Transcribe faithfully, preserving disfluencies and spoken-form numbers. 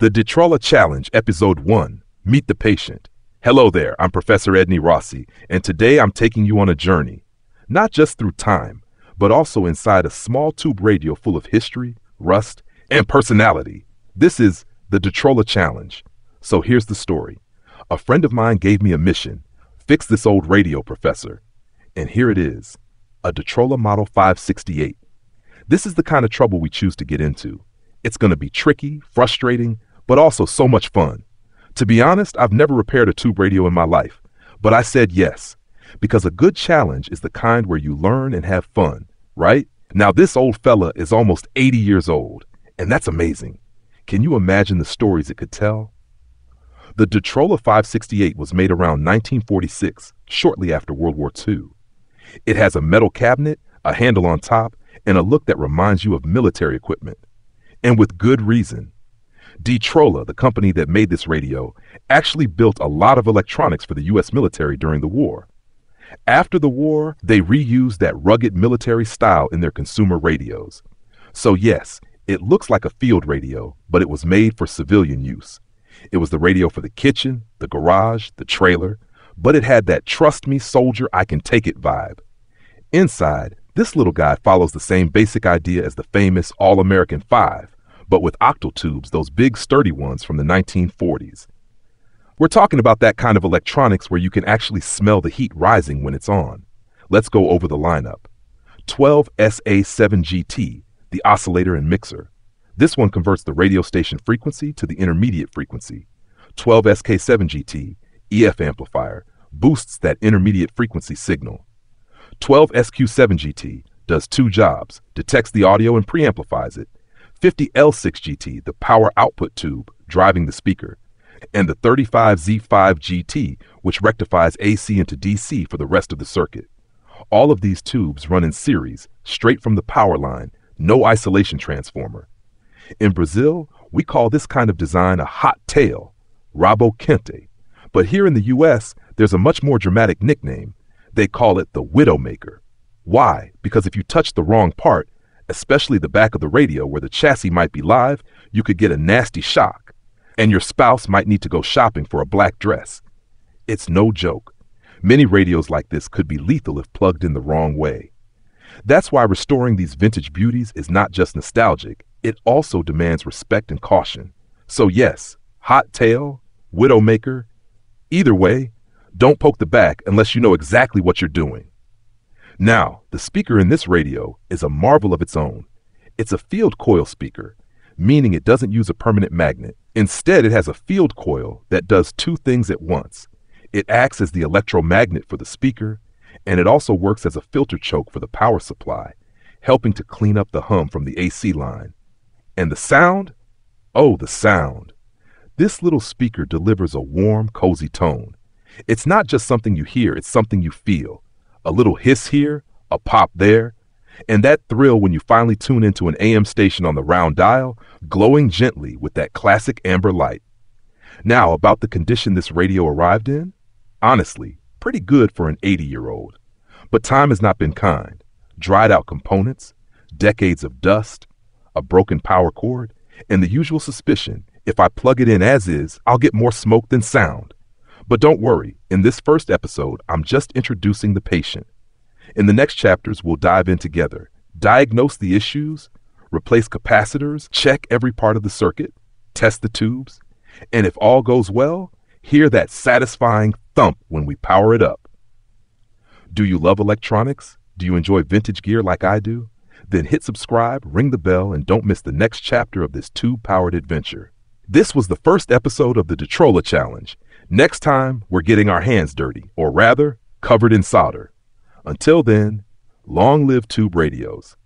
The Detrola Challenge, Episode one, Meet the Patient. Hello there, I'm Professor Edney Rossi, and today I'm taking you on a journey, not just through time, but also inside a small tube radio full of history, rust, and personality. This is the Detrola Challenge. So here's the story. A friend of mine gave me a mission, fix this old radio, Professor. And here it is, a Detrola Model five sixty-eight. This is the kind of trouble we choose to get into. It's gonna be tricky, frustrating, but also so much fun. To be honest, I've never repaired a tube radio in my life, but I said yes, because a good challenge is the kind where you learn and have fun, right? Now this old fella is almost eighty years old, and that's amazing. Can you imagine the stories it could tell? The Detrola five sixty-eight was made around nineteen forty-six, shortly after World War Two. It has a metal cabinet, a handle on top, and a look that reminds you of military equipment. And with good reason. Detrola, the company that made this radio, actually built a lot of electronics for the U S military during the war. After the war, they reused that rugged military style in their consumer radios. So yes, it looks like a field radio, but it was made for civilian use. It was the radio for the kitchen, the garage, the trailer, but it had that trust me soldier, I can take it vibe. Inside, this little guy follows the same basic idea as the famous All-American Five, but with octal tubes, those big sturdy ones from the nineteen forties. We're talking about that kind of electronics where you can actually smell the heat rising when it's on. Let's go over the lineup. twelve S A seven G T, the oscillator and mixer. This one converts the radio station frequency to the intermediate frequency. twelve S K seven G T, E F amplifier, boosts that intermediate frequency signal. twelve S Q seven G T does two jobs, detects the audio and preamplifies it. fifty L six G T, the power output tube, driving the speaker. And the thirty-five Z five G T, which rectifies A C into D C for the rest of the circuit. All of these tubes run in series, straight from the power line, no isolation transformer. In Brazil, we call this kind of design a hot tail, Rabo Quente. But here in the U S, there's a much more dramatic nickname. They call it the Widowmaker. Why? Because if you touch the wrong part, especially the back of the radio where the chassis might be live, you could get a nasty shock, and your spouse might need to go shopping for a black dress. It's no joke. Many radios like this could be lethal if plugged in the wrong way. That's why restoring these vintage beauties is not just nostalgic, it also demands respect and caution. So yes, hot tail, Widowmaker, either way, don't poke the back unless you know exactly what you're doing. Now, the speaker in this radio is a marvel of its own. It's a field coil speaker, meaning it doesn't use a permanent magnet. Instead, it has a field coil that does two things at once. It acts as the electromagnet for the speaker, and it also works as a filter choke for the power supply, helping to clean up the hum from the A C line. And the sound? Oh, the sound. This little speaker delivers a warm, cozy tone. It's not just something you hear, it's something you feel. A little hiss here, a pop there, and that thrill when you finally tune into an A M station on the round dial, glowing gently with that classic amber light. Now, about the condition this radio arrived in? Honestly, pretty good for an eighty-year-old. But time has not been kind. Dried out components, decades of dust, a broken power cord, and the usual suspicion, if I plug it in as is, I'll get more smoke than sound. But don't worry, in this first episode, I'm just introducing the patient. In the next chapters, we'll dive in together, diagnose the issues, replace capacitors, check every part of the circuit, test the tubes, and if all goes well, hear that satisfying thump when we power it up. Do you love electronics? Do you enjoy vintage gear like I do? Then hit subscribe, ring the bell, and don't miss the next chapter of this tube-powered adventure. This was the first episode of the Detrola Challenge. Next time, we're getting our hands dirty, or rather, covered in solder. Until then, long live tube radios.